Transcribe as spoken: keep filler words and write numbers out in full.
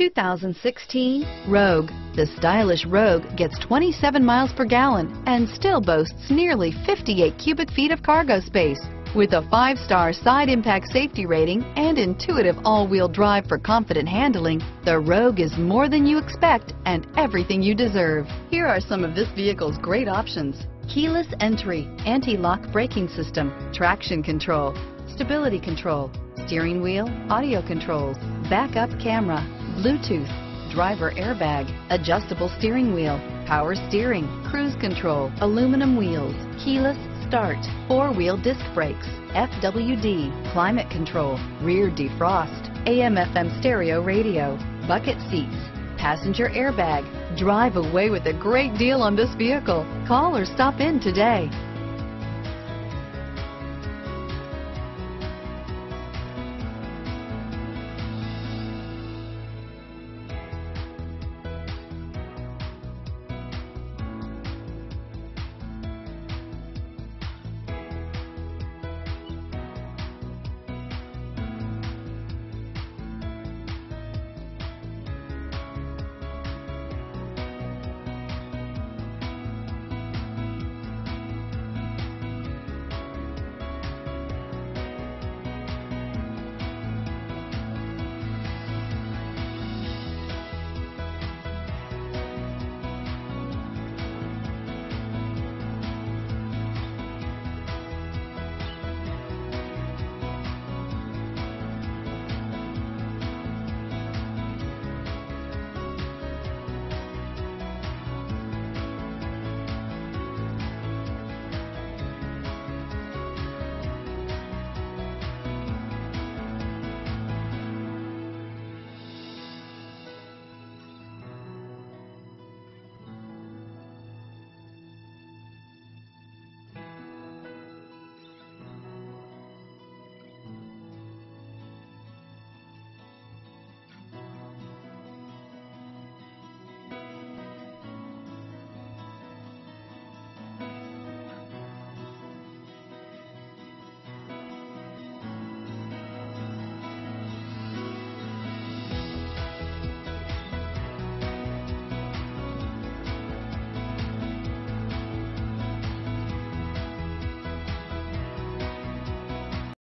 two thousand sixteen Rogue. The stylish Rogue gets twenty-seven miles per gallon and still boasts nearly fifty-eight cubic feet of cargo space. With a five-star side impact safety rating and intuitive all-wheel drive for confident handling, the Rogue is more than you expect and everything you deserve. Here are some of this vehicle's great options: keyless entry, anti-lock braking system, traction control, stability control, steering wheel audio controls, backup camera, Bluetooth, driver airbag, adjustable steering wheel, power steering, cruise control, aluminum wheels, keyless start, four-wheel disc brakes, F W D, climate control, rear defrost, A M F M stereo radio, bucket seats, passenger airbag. Drive away with a great deal on this vehicle. Call or stop in today.